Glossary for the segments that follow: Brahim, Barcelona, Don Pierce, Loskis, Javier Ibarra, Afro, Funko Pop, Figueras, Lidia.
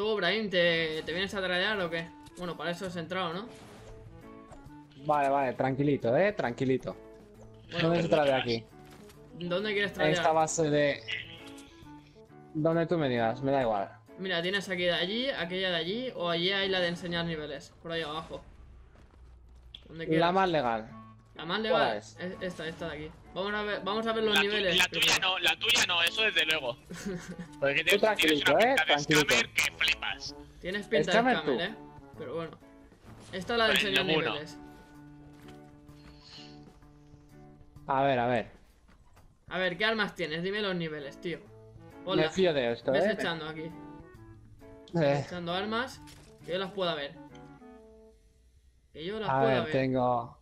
Tú, Brahim, ¿te vienes a tradear o qué? Bueno, para eso has entrado, ¿no? Vale, vale, tranquilito, tranquilito. Bueno, ¿dónde se tradea aquí? ¿Dónde quieres tradear? Esta base de... Donde tú me digas, me da igual. Mira, tienes aquí de allí, aquella de allí, o allí hay la de enseñar niveles, por ahí abajo. ¿Dónde quieres? La más legal. La más legal es esta de aquí. Vamos a ver los niveles. La tuya no, eso desde luego. Porque tú tranquilito, tienes una pinta de scammer que flipas. Tienes pinta de scammer, pero bueno. Esta es la de enseñar niveles. A ver. A ver, ¿qué armas tienes? Dime los niveles, tío. Hola. Me fío de esto, ¿ves? Echando aquí. Echando armas. Que yo las pueda ver. A ver, tengo...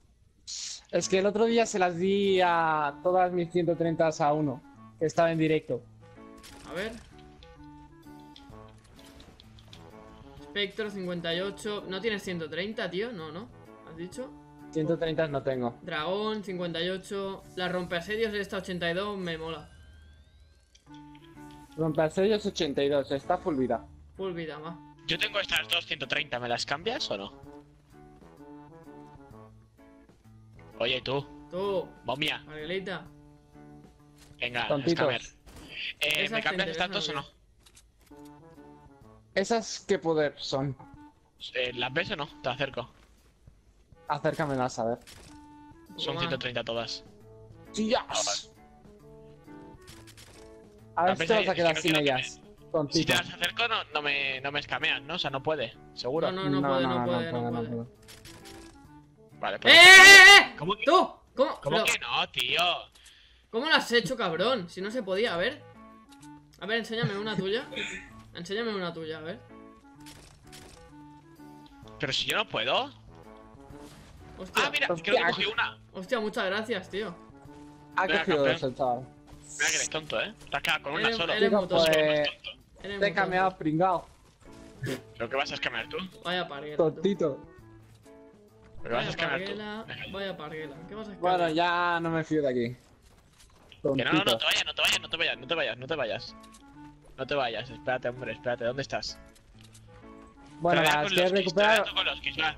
Es que el otro día se las di a todas mis 130 a uno. Que estaba en directo. A ver. Spectro 58. ¿No tienes 130, tío? No, ¿no? ¿Has dicho? 130 no tengo. Dragón 58. La rompeasedios esta 82 me mola. Rompeasedios 82. Está full vida. Full vida, va. Yo tengo estas dos 130. ¿Me las cambias o no? Oye, tú. Tú. Bombia. Margarita. Venga, tontitos. A ver. ¿Me cambias estas dos o no? ¿Esas qué poder son? ¿Las ves o no? Te acerco. Acércamelas, a ver. Son 130 todas. ¡Tías! A ver si te vas a quedar sin ellas. Si te las acerco, no me escameas, ¿no? O sea, no puede. Seguro. No puede. Vale, pues... ¿Cómo que... ¿Tú? ¿Cómo que no, tío? ¿Cómo lo has hecho, cabrón? Si no se podía, a ver. A ver, enséñame una tuya. Enséñame una tuya, a ver. Pero si yo no puedo. Hostia. Ah, mira, creo que cogí una. Hostia, muchas gracias, tío. Ha cogido eso, chaval. Mira que eres tonto, Te has quedado con una sola. Eres tonto. Te he cambiado, pringao. ¿Pero qué vas a escamear tú? Vaya parguela. Tontito. Vaya parguela. ¿Qué vas a escamear? Bueno, ya no me fío de aquí. Tontito. Que no te vayas. No te vayas, espérate, hombre, espérate, ¿dónde estás? Bueno, ¿las quieres recuperar?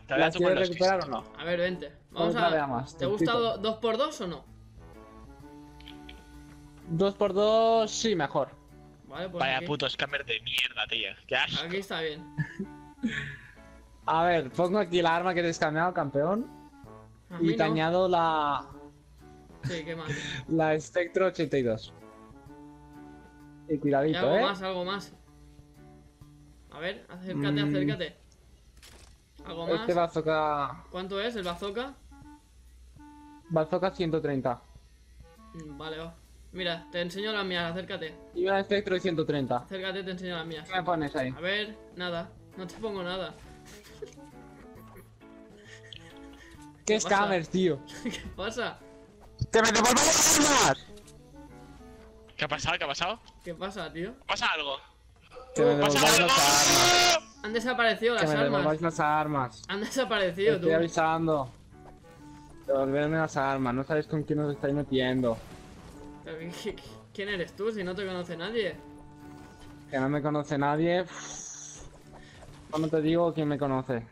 ¿Las quieres recuperar o no? A ver, vente. Vamos a ver. ¿Te gusta 2x2 o no? 2x2, sí, mejor. Vale, pues vaya aquí. Puto scammer de mierda, tío. Qué asco. Aquí está bien. A ver, pongo aquí la arma que te he cambiado, campeón. Y te añado la... Sí, qué mal. La Spectro 82. Y cuidadito, algo más. A ver, acércate. Algo más. Este bazooka... ¿Cuánto es el bazooka? Bazooka 130. Vale, va. Mira, te enseño las mías, acércate. Y una Spectro de 130. Acércate, te enseño las mías. ¿Qué me pones ahí? A ver, nada. No te pongo nada. ¿Qué scammers, tío? ¿Qué pasa? ¡Que me devuelvan las armas! ¿Qué ha pasado? ¿Qué pasa, tío? ¿Pasa algo? Que me devolváis las armas. Han desaparecido las armas. Que me devolváis las armas. Han desaparecido, tú. Estoy avisando. Devolverme las armas. No sabéis con quién os estáis metiendo. Pero, ¿quién eres tú si no te conoce nadie? Que no me conoce nadie. Cuando te digo quién me conoce.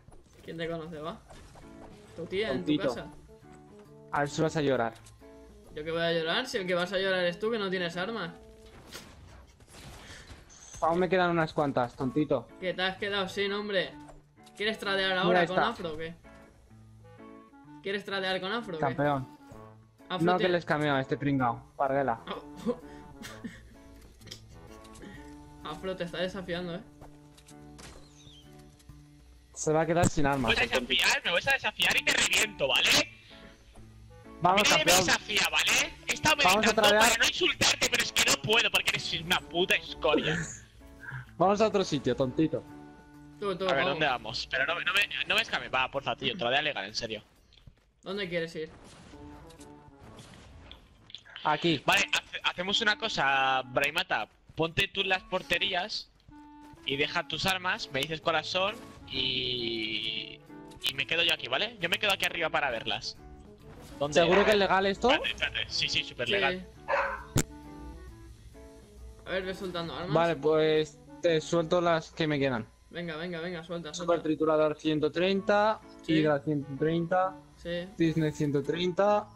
¿Quién te conoce, va? Tu tía Tontito. En tu casa. A ver si vas a llorar. ¿Yo que voy a llorar? Si el que vas a llorar eres tú, que no tienes armas. Aún me quedan unas cuantas, tontito. Que te has quedado sin, hombre. ¿Quieres tradear ahora con Afro o qué? ¿Quieres tradear con Afro o qué? Campeón. Afro no, que les cameo a este pringao. Parguela. Afro te está desafiando, Se va a quedar sin armas. Me vas a desafiar y te reviento, ¿vale? Vamos, campeón. ¿Vale? He estado meditando para no insultarte, pero es que no puedo porque eres una puta escoria. Vamos a otro sitio, tontito. A ver, ¿dónde vamos? Pero no me escame. Va, porfa, tío, te lo voy a legal, en serio. ¿Dónde quieres ir? Aquí. Vale, hacemos una cosa, Braimata. Ponte tú las porterías y deja tus armas, me dices corazón y me quedo yo aquí, ¿vale? Yo me quedo aquí arriba para verlas. ¿Seguro que es legal esto? Espérate. Sí, súper legal. A ver, ve soltando armas. Vale, pues te suelto las que me quedan. Venga, venga, venga, suelta, suelta. Super triturador 130, sí. Hidra 130, sí. Disney 130,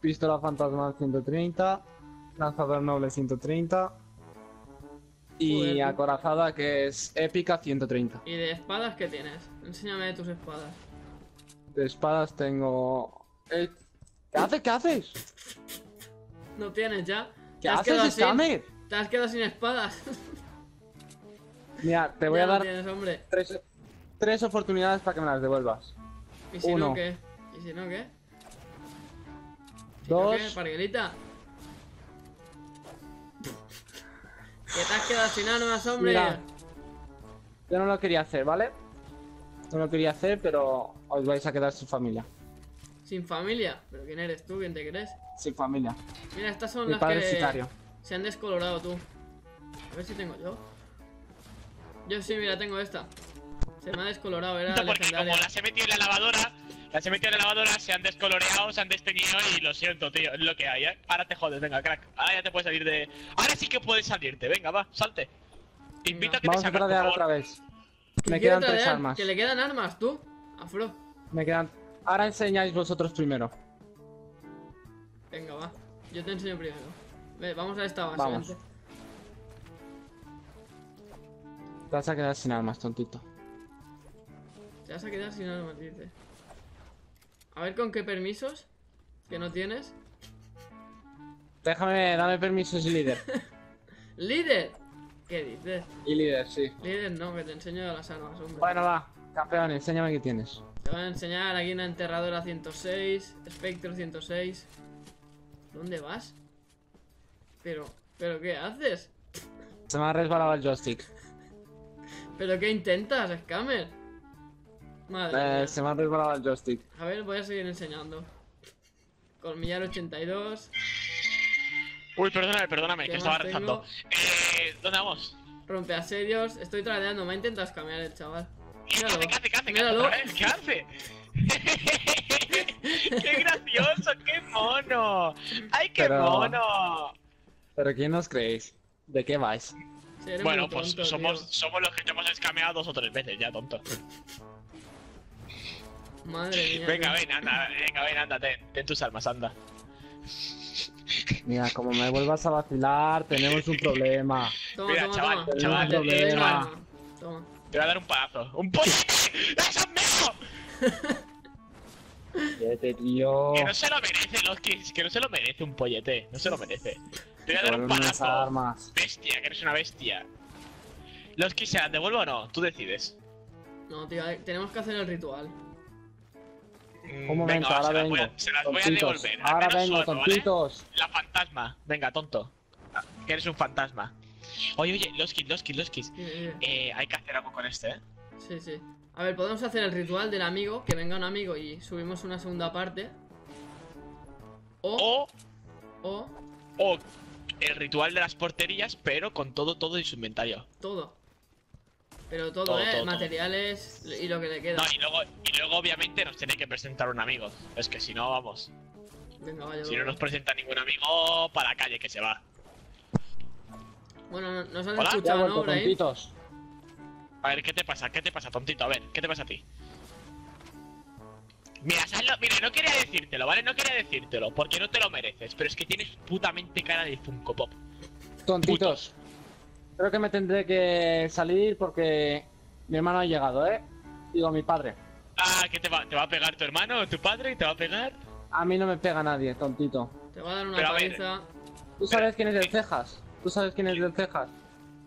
pistola fantasmal 130, lanzador noble 130 y joder, acorazada, que es épica, 130. ¿Y de espadas qué tienes? Enséñame tus espadas. De espadas tengo... ¿Qué haces? ¿Qué haces? No tienes ya. ¿Qué haces, Scammer? Te has quedado sin espadas. Mira, te voy a dar tres oportunidades para que me las devuelvas. ¿Y si no qué? ¿Y si no qué? Dos. Parguelita. Que te has quedado sin armas, hombre. Mira, yo no lo quería hacer, ¿vale? No lo quería hacer, pero os vais a quedar sin familia. ¿Sin familia? ¿Pero quién eres tú? ¿Quién te crees? Sin familia. Mira, estas son las que se han descolorado, tú. A ver si tengo yo. Yo sí, mira, tengo esta. Se me ha descolorado, era legendaria. Como las he metido en la lavadora, se han descoloreado, se han desteñido y lo siento, tío, es lo que hay, ¿eh? Ahora te jodes, venga, crack. Ahora ya te puedes salir de... Ahora sí que puedes salirte, venga, va, salte. Te invito a que te salgas, por favor. Vamos a tradear otra vez. Me quedan tres armas. Que le quedan armas, tú, Afro. Me quedan... Ahora enseñáis vosotros primero. Venga, va. Yo te enseño primero. Vamos a esta base. Vamos. Te vas a quedar sin armas, tontito. Te vas a quedar sin armas, dice. A ver con qué permisos. Que no tienes. Déjame, dame permisos y líder. ¿Líder? ¿Qué dices? Y líder, sí. Líder no, que te enseño las armas, hombre. Bueno, va, campeón, enséñame qué tienes. Te van a enseñar aquí una enterradora 106, Spectre 106. ¿Dónde vas? Pero ¿qué haces? Se me ha resbalado el joystick. ¿Pero qué intentas, Scammer? Madre mía. Se me ha resbalado el joystick. A ver, voy a seguir enseñando. Colmillar 82. Uy, perdóname, perdóname, que estaba rezando. ¿Dónde vamos? Rompe asedios. Estoy tradeando, me ha intentado cambiar el chaval. Míralo. Míralo. ¿Qué hace? ¡Qué gracioso! ¡Qué mono! ¡Ay, qué mono! ¿Pero quién os creéis? ¿De qué vais? Bueno, pues tonto, somos los que te hemos escameado 2 o 3 veces ya, tonto. Madre mía. Venga, ven, anda, ten tus armas, anda. Mira, como me vuelvas a vacilar, tenemos un problema. Toma, mira, chaval. Toma. Te voy a dar un palazo. ¡Un pollo! ¡Eso es ¡Pollete, tío! Que no se lo merece, Loskis, que no se lo merece un pollete, no se lo merece. Te voy a dar un palazo. Bestia, que eres una bestia. ¿Los que se las devuelvo o no? Tú decides. No, tío, tenemos que hacer el ritual. Un momento, venga, ahora vengo. Se las voy a devolver. Ahora vengo, tontitos. ¿Vale? La fantasma. Venga, tonto. Que eres un fantasma. Oye, oye, Loskis. Hay que hacer algo con este, ¿eh? Sí, sí. A ver, podemos hacer el ritual del amigo, que venga un amigo y subimos una segunda parte. O el ritual de las porterías, pero con todo y su inventario. Todo. Pero todo, materiales y lo que le queda. No, y luego obviamente nos tiene que presentar un amigo. Es que si no, vamos. Venga, vaya. Si no nos presenta ningún amigo, para la calle que se va. Bueno, nos han escuchado, ¿no, Brian? A ver, ¿qué te pasa, tontito? A ver, ¿qué te pasa a ti? Mira, mira, no quería decírtelo, ¿vale? No quería decírtelo, porque no te lo mereces, pero es que tienes putamente cara de Funko Pop. Tontitos. Puto. Creo que me tendré que salir porque mi hermano ha llegado, ¿eh? Digo, mi padre. Ah, ¿qué te va a pegar tu hermano o tu padre? ¿Te va a pegar? A mí no me pega nadie, tontito. Te va a dar una paliza. ¿Tú sabes quién es del Cejas?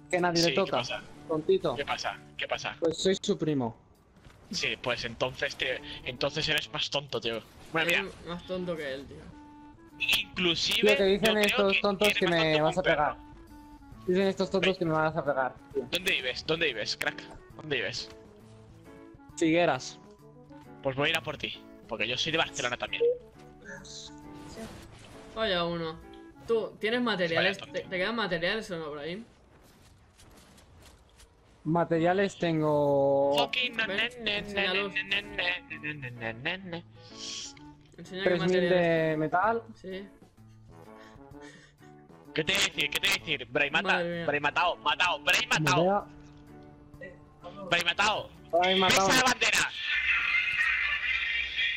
Que nadie le toca. ¿Qué pasa? Tontito. ¿Qué pasa? Pues soy su primo. Sí, pues entonces eres más tonto, tío. Bueno, mira. Más tonto que él, tío. Inclusive. Lo que dicen estos tontos que me vas a pegar. Dicen estos tontos que me vas a pegar. ¿Dónde vives, crack? ¿Dónde vives? Figueras. Pues voy a ir a por ti, porque yo soy de Barcelona también. Vaya uno. Tú, ¿tienes materiales? ¿Te quedan materiales o no, Brahim? Materiales tengo... Enséñalos. 3000 de metal. Sí. ¿Qué te voy a decir? Brahim, matao. ¡Me habéis matado! ¡Me habéis matado! ¡Pisa la bandera!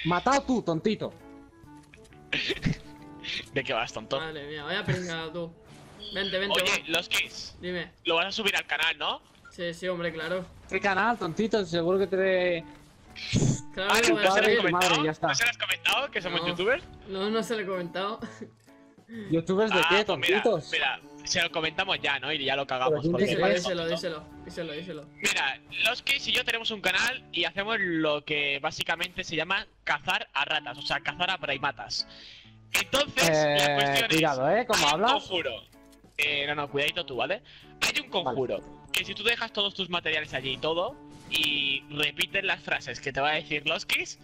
¡Matado tú, tontito! ¿De qué vas, tonto? Madre mía, vaya pringada tú. Vente, vente. Oye, Loskis. Dime. Lo vas a subir al canal, ¿no? Sí, sí, hombre, claro. ¿Qué canal, tontito? Seguro que te... Claro, vale, ¿no se lo has comentado? Madre, ya está. ¿No se lo has comentado que somos youtubers? No, no se lo he comentado. ¿Youtubers de qué, tontitos? Mira, mira, se lo comentamos ya, ¿no? Y ya lo cagamos. Díselo. Mira, Loskis y yo tenemos un canal y hacemos lo que básicamente se llama cazar a ratas, o sea, cazar a primatas. Entonces, la cuestión cuidado, es... ¿Cómo hablas? Conjuro. No, cuidadito tú, ¿vale? Hay un conjuro, vale, que si tú dejas todos tus materiales allí y todo, y repites las frases que te va a decir Loskis,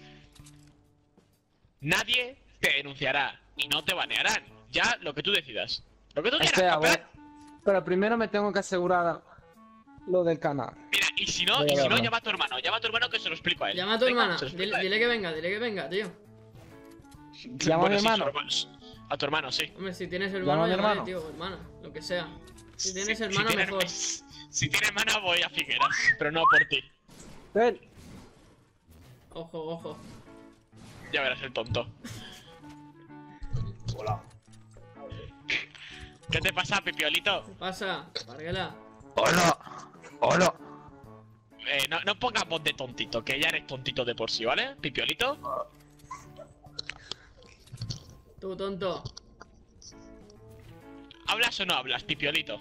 nadie te denunciará y no te banearán. Ya, lo que tú decidas. Lo que tú quieras, campeón. Pero primero me tengo que asegurar lo del canal. Mira, y si no, llama a tu hermano. Llama a tu hermano que se lo explico a él. Llama a tu hermana. Dile que venga, tío. Llama a mi hermano. A tu hermano, sí. Hombre, si tienes hermano, llámale, tío, hermana, lo que sea. Si tienes hermano, mejor. Si tienes hermana, voy a Figueras, pero no por ti. Ven. Ojo, ojo. Ya verás el tonto. Hola. ¿Qué te pasa, Pipiolito? ¿Qué pasa, Varguela? Hola. Hola. No pongas voz de tontito, que ya eres tontito de por sí, ¿vale, Pipiolito? Tú, tonto. ¿Hablas o no hablas, Pipiolito?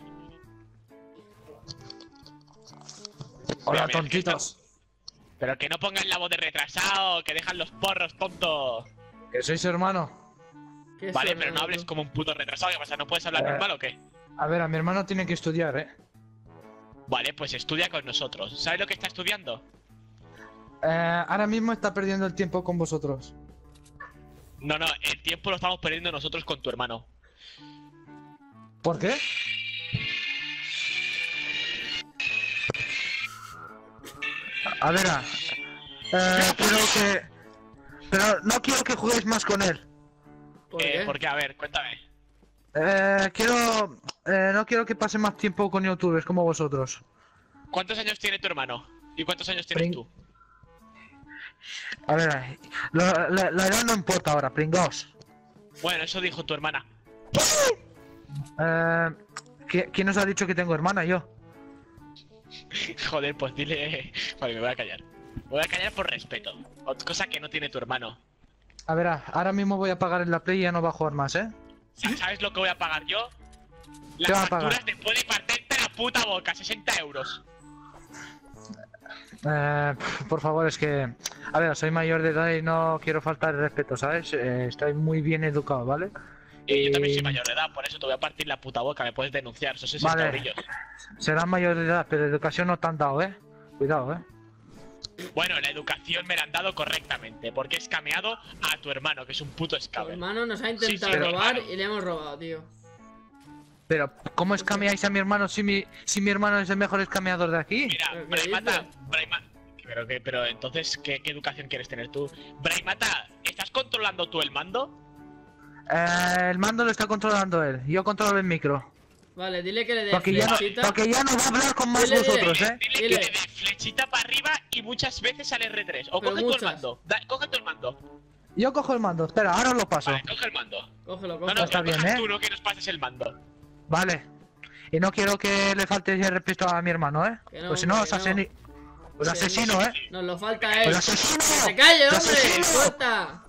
Hola, mira, tontitos. Pero que no pongan la voz de retrasado, que dejan los porros, tonto. Que sois hermano. Vale, pero no hables como un puto retrasado. ¿Qué pasa? ¿No puedes hablar normal o qué? A ver, a mi hermano tiene que estudiar, ¿eh? Vale, pues estudia con nosotros. ¿Sabes lo que está estudiando? Ahora mismo está perdiendo el tiempo con vosotros. No, no, el tiempo lo estamos perdiendo nosotros con tu hermano. ¿Por qué? A ver, pero no quiero que juguéis más con él. ¿Por qué? A ver, cuéntame. No quiero que pase más tiempo con youtubers como vosotros. ¿Cuántos años tiene tu hermano? ¿Y cuántos años tienes tú? A ver, la edad no importa ahora, pringaos. Bueno, eso dijo tu hermana. ¿Quién os ha dicho que tengo hermana? Yo. Joder, pues dile... Vale, me voy a callar. Me voy a callar por respeto. Cosa que no tiene tu hermano. A ver, ahora mismo voy a pagar en la Play y ya no va a jugar más, ¿eh? ¿Sabes lo que voy a pagar yo? Las facturas después de parterte la puta boca, 60 euros. Por favor, es que... A ver, soy mayor de edad y no quiero faltar el respeto, ¿sabes? Estoy muy bien educado, ¿vale? Y yo también soy mayor de edad, por eso te voy a partir la puta boca, me puedes denunciar, eso sí, vale. Cabrillos. Serás mayor de edad, pero educación no te han dado, ¿eh? Cuidado, ¿eh? Bueno, la educación me la han dado correctamente, porque he escameado a tu hermano, que es un puto escabel. Tu hermano nos ha intentado robar y le hemos robado, tío. Pero, ¿cómo escameáis a mi hermano si mi hermano es el mejor escameador de aquí? Mira, Braimata, pero entonces, ¿qué educación quieres tener tú? Braimata, ¿estás controlando tú el mando? El mando lo está controlando él, yo controlo el micro. Vale, dile que le dé flechita. Porque ya no va a hablar con más vosotros, ¿eh? Dile que le dé flechita para arriba y muchas veces al R3. O coge tú el mando, coge tú el mando. Yo cojo el mando, espera, ahora os lo paso. Vale, coge el mando. Cógelo, cógelo. No, está bien, ¿eh? Tú no que nos pases el mando. Vale, y no quiero que le falte el respeto a mi hermano, ¿eh? No, pues si no, os asesino, ¿eh? Nos lo falta él. ¡Os asesino! ¡Se calle, hombre! ¡Suelta!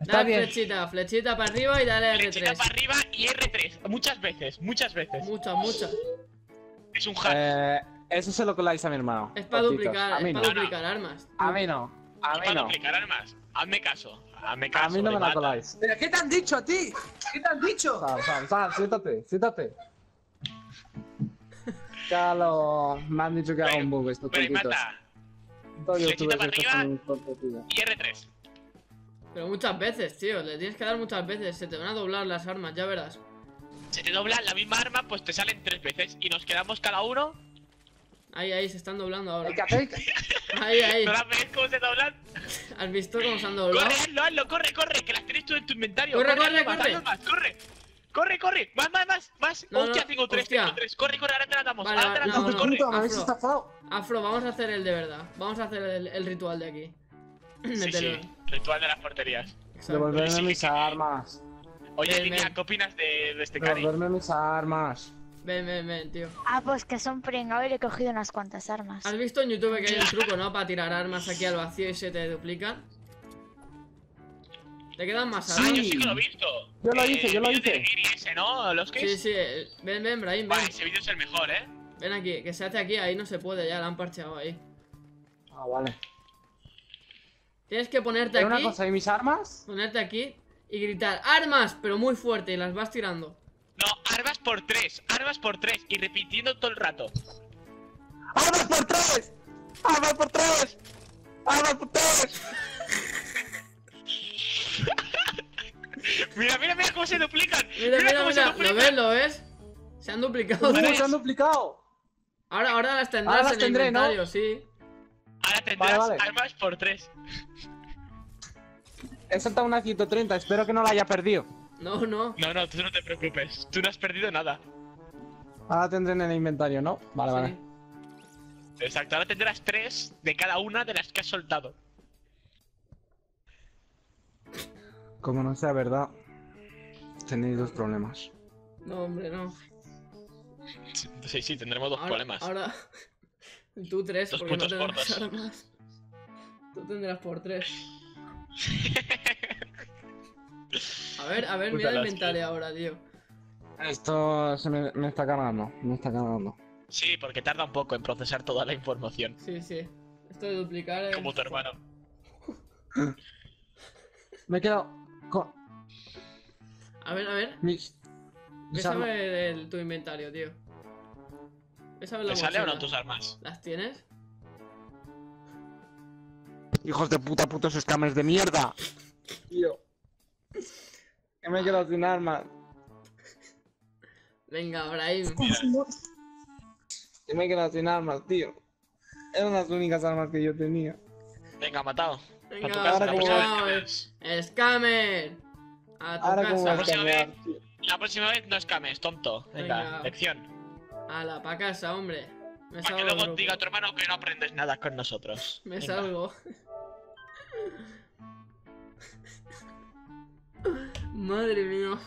Dale flechita, flechita para arriba y dale R3. Flechita para arriba y R3, muchas veces. Muchas. Es un hack. Eso se lo coláis a mi hermano. Es para duplicar, armas. A mí no, para duplicar armas, hazme caso. A mí no me la coláis. ¿Pero qué te han dicho a ti? ¿Qué te han dicho? Sal, siéntate. Calo, me han dicho que haga un bug estos tontitos. Flechita para arriba y R3. Pero muchas veces, tío, le tienes que dar muchas veces. Se te van a doblar las armas, ya verás. Se te doblan la misma arma, pues te salen 3 veces. Y nos quedamos cada uno. Ahí, se están doblando ahora. Ahí. ¿No las ves cómo se doblan? ¿Has visto cómo se han doblado? Corre, hazlo, corre, que las tienes tú en tu inventario. Corre. Corre, corre, más, más, más, más. No, hostia, no, tengo tres, hostia. Tengo tres. Corre, corre, ahora te la damos, vale, ahora te la damos, corre. Puta, Afro, vamos a hacer el de verdad. Vamos a hacer el ritual de aquí. Sí, sí, ritual de las porterías. Devolverme mis armas. Oye, Lidia, ¿qué opinas de este cari? Devolverme mis armas. Ven, ven, ven, tío. Ah, pues que son pringados y le he cogido unas cuantas armas. ¿Has visto en YouTube que hay un truco, no? Para tirar armas aquí al vacío y se te duplican. Te quedan más armas. Ah, yo sí que lo he visto. Yo lo hice, yo lo hice. Ese, ¿no? Loskis. Sí, sí. Ven, ven, Brahim, ven. Ese vídeo es el mejor, ¿eh? Ven aquí, que se hace aquí, ahí no se puede, ya la han parcheado ahí. Ah, vale. Tienes que ponerte aquí. Una cosa, ¿y mis armas? Ponerte aquí y gritar armas, pero muy fuerte, y las vas tirando. No, armas por tres, y repitiendo todo el rato. ¡Armas por tres! ¡Armas por tres! ¡Armas por tres! Mira, mira, mira cómo se duplican. Mira, mira, cómo se duplican. ¿Lo ves? ¿Lo ves? Se han duplicado. Se han duplicado. Ahora las tendrás ahora las en el inventario, ¿no? Sí. Ahora tendrás armas por tres. He saltado una 130, espero que no la haya perdido. No, no. No, no, tú no te preocupes. Tú no has perdido nada. Ahora tendré en el inventario, ¿no? Vale, sí. Vale. Exacto, ahora tendrás tres de cada una de las que has soltado. Como no sea verdad, tenéis dos problemas. No, hombre, no. Sí, sí, tendremos dos problemas. Ahora... Tú tres, dos porque no tendrás armas. Tú tendrás por tres. A ver, puta, mira el inventario ahora, tío. Esto se me está cargando, me está cargando. Sí, porque tarda un poco en procesar toda la información. Sí, sí. Esto de duplicar es... Como tu hermano. Me he quedado con... a ver... Bésame tu inventario, tío. Bésame la bolsita. ¿Te sale o no tus armas? ¿Las tienes? Hijos de puta, putos scammers de mierda. Tío. Que me he quedado sin armas. Venga, Brahim. Que me he quedado sin armas, tío. Eran las únicas armas que yo tenía. Venga, matado. Venga, ahora como ¡Scammer! A tu casa. La próxima vez no scames, tonto. Venga, lección. Ala, pa' casa, hombre. Me salgo. Para que luego diga a tu hermano que no aprendes nada con nosotros. Me salgo. Madre mía.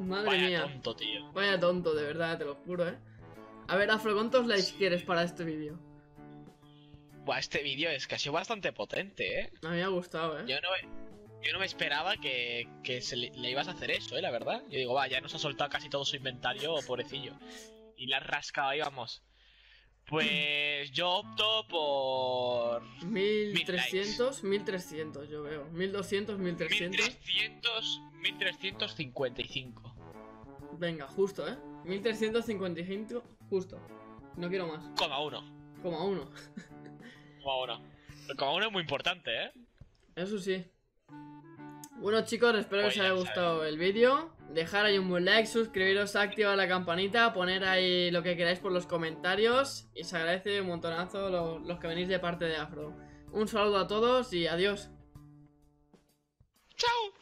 Madre mía. Vaya tonto, tío. Vaya tonto, de verdad, te lo juro, eh. A ver, Afro, ¿cuántos likes quieres para este vídeo? Buah, este vídeo es que ha sido bastante potente, ¿eh? A mí me ha gustado, ¿eh? Yo no me esperaba que le ibas a hacer eso, ¿eh? La verdad. Yo digo, va, ya nos ha soltado casi todo su inventario, pobrecillo. Y la has rascado ahí, vamos. Pues yo opto por... 1300, 1300 yo veo. 1200, 1300. 1300, 1355. Venga, justo, ¿eh? 1355, justo. No quiero más. Coma uno es muy importante, ¿eh? Eso sí. Bueno, chicos, espero que os haya gustado el vídeo. Dejar ahí un buen like, suscribiros, activar la campanita, poner ahí lo que queráis por los comentarios. Y se agradece un montonazo los que venís de parte de Afro. Un saludo a todos y adiós. ¡Chao!